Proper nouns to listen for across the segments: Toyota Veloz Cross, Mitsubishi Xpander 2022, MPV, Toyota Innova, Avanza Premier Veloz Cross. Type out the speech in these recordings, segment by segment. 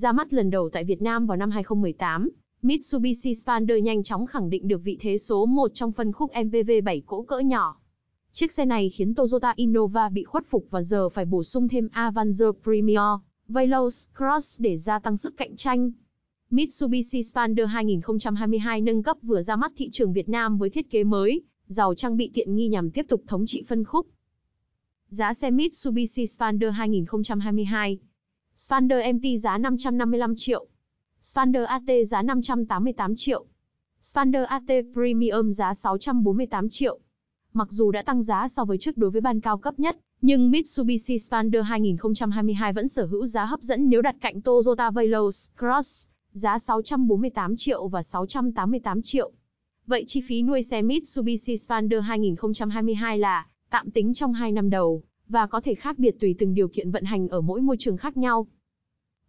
Ra mắt lần đầu tại Việt Nam vào năm 2018, Mitsubishi Xpander nhanh chóng khẳng định được vị thế số 1 trong phân khúc MPV 7 cỗ cỡ nhỏ. Chiếc xe này khiến Toyota Innova bị khuất phục và giờ phải bổ sung thêm Avanza Premier Veloz Cross để gia tăng sức cạnh tranh. Mitsubishi Xpander 2022 nâng cấp vừa ra mắt thị trường Việt Nam với thiết kế mới, giàu trang bị tiện nghi nhằm tiếp tục thống trị phân khúc. Giá xe Mitsubishi Xpander 2022, Xpander MT giá 555 triệu, Xpander AT giá 588 triệu, Xpander AT Premium giá 648 triệu. Mặc dù đã tăng giá so với trước đối với ban cao cấp nhất, nhưng Mitsubishi Xpander 2022 vẫn sở hữu giá hấp dẫn nếu đặt cạnh Toyota Veloz Cross, giá 648 triệu và 688 triệu. Vậy chi phí nuôi xe Mitsubishi Xpander 2022 là tạm tính trong 2 năm đầu, và có thể khác biệt tùy từng điều kiện vận hành ở mỗi môi trường khác nhau.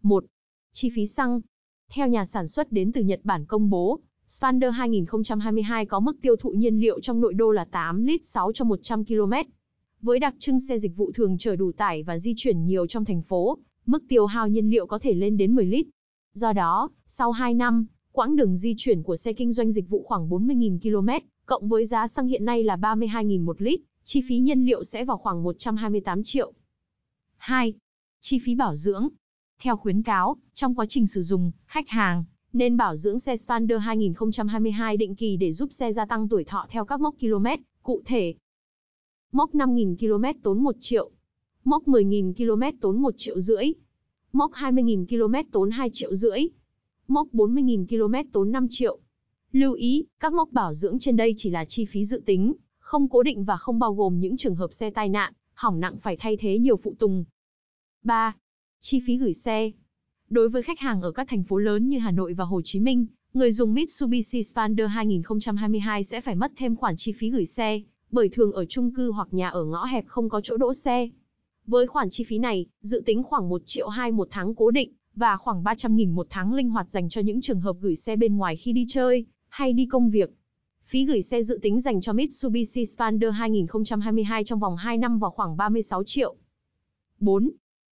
1. Chi phí xăng. Theo nhà sản xuất đến từ Nhật Bản công bố, Xpander 2022 có mức tiêu thụ nhiên liệu trong nội đô là 8 lít 6 cho 100 km. Với đặc trưng xe dịch vụ thường chở đủ tải và di chuyển nhiều trong thành phố, mức tiêu hao nhiên liệu có thể lên đến 10 lít. Do đó, sau 2 năm, quãng đường di chuyển của xe kinh doanh dịch vụ khoảng 40.000 km, cộng với giá xăng hiện nay là 32.000 một lít, chi phí nhiên liệu sẽ vào khoảng 128 triệu. 2. Chi phí bảo dưỡng. Theo khuyến cáo, trong quá trình sử dụng, khách hàng nên bảo dưỡng xe Xpander 2022 định kỳ để giúp xe gia tăng tuổi thọ theo các mốc km, cụ thể. Mốc 5.000 km tốn 1 triệu. Mốc 10.000 km tốn 1 triệu rưỡi. Mốc 20.000 km tốn 2 triệu rưỡi. Mốc 40.000 km tốn 5 triệu. Lưu ý, các mốc bảo dưỡng trên đây chỉ là chi phí dự tính, không cố định và không bao gồm những trường hợp xe tai nạn, hỏng nặng phải thay thế nhiều phụ tùng. 3. Chi phí gửi xe. Đối với khách hàng ở các thành phố lớn như Hà Nội và Hồ Chí Minh, người dùng Mitsubishi Xpander 2022 sẽ phải mất thêm khoản chi phí gửi xe, bởi thường ở chung cư hoặc nhà ở ngõ hẹp không có chỗ đỗ xe. Với khoản chi phí này, dự tính khoảng 1 triệu 2 một tháng cố định và khoảng 300.000 một tháng linh hoạt dành cho những trường hợp gửi xe bên ngoài khi đi chơi hay đi công việc. Phí gửi xe dự tính dành cho Mitsubishi Xpander 2022 trong vòng 2 năm vào khoảng 36 triệu. 4.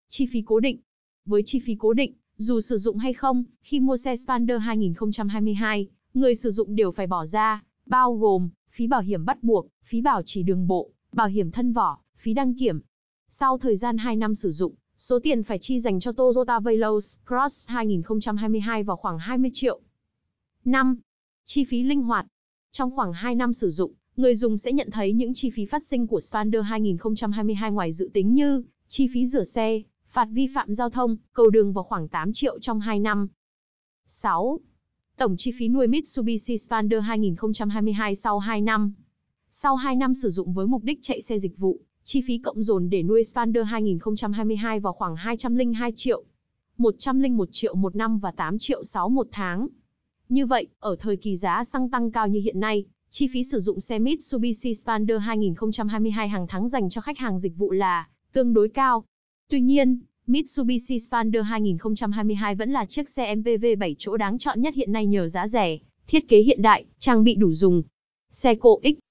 Chi phí cố định. Với chi phí cố định, dù sử dụng hay không, khi mua xe Xpander 2022, người sử dụng đều phải bỏ ra, bao gồm phí bảo hiểm bắt buộc, phí bảo trì đường bộ, bảo hiểm thân vỏ, phí đăng kiểm. Sau thời gian 2 năm sử dụng, số tiền phải chi dành cho Toyota Veloz Cross 2022 vào khoảng 20 triệu. 5. Chi phí linh hoạt. Trong khoảng 2 năm sử dụng, người dùng sẽ nhận thấy những chi phí phát sinh của Xpander 2022 ngoài dự tính như chi phí rửa xe, phạt vi phạm giao thông, cầu đường vào khoảng 8 triệu trong 2 năm. 6. Tổng chi phí nuôi Mitsubishi Xpander 2022 sau 2 năm. Sau 2 năm sử dụng với mục đích chạy xe dịch vụ, chi phí cộng dồn để nuôi Xpander 2022 vào khoảng 202 triệu, 101 triệu một năm và 8 triệu 6 một tháng. Như vậy, ở thời kỳ giá xăng tăng cao như hiện nay, chi phí sử dụng xe Mitsubishi Xpander 2022 hàng tháng dành cho khách hàng dịch vụ là tương đối cao. Tuy nhiên, Mitsubishi Xpander 2022 vẫn là chiếc xe MPV 7 chỗ đáng chọn nhất hiện nay nhờ giá rẻ, thiết kế hiện đại, trang bị đủ dùng. Xe cộ ích.